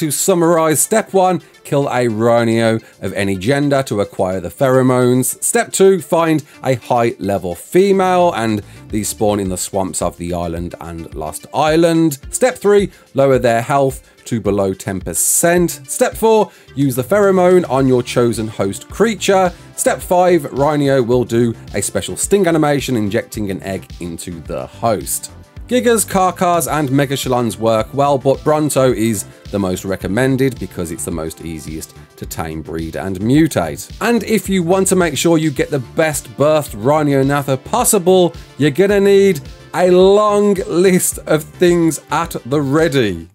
to summarize, step 1, kill a Rhynio of any gender to acquire the pheromones. Step 2, find a high level female, and these spawn in the swamps of the island and Lost Island. Step 3, lower their health to below 10%. Step 4, use the pheromone on your chosen host creature. Step 5, Rhynio will do a special sting animation, injecting an egg into the host. Gigas, Karkas, and Megashalans work well, but Bronto is the most recommended because it's the most easiest to tame, breed, and mutate. And if you want to make sure you get the best birthed Rhyniognatha possible, you're gonna need a long list of things at the ready.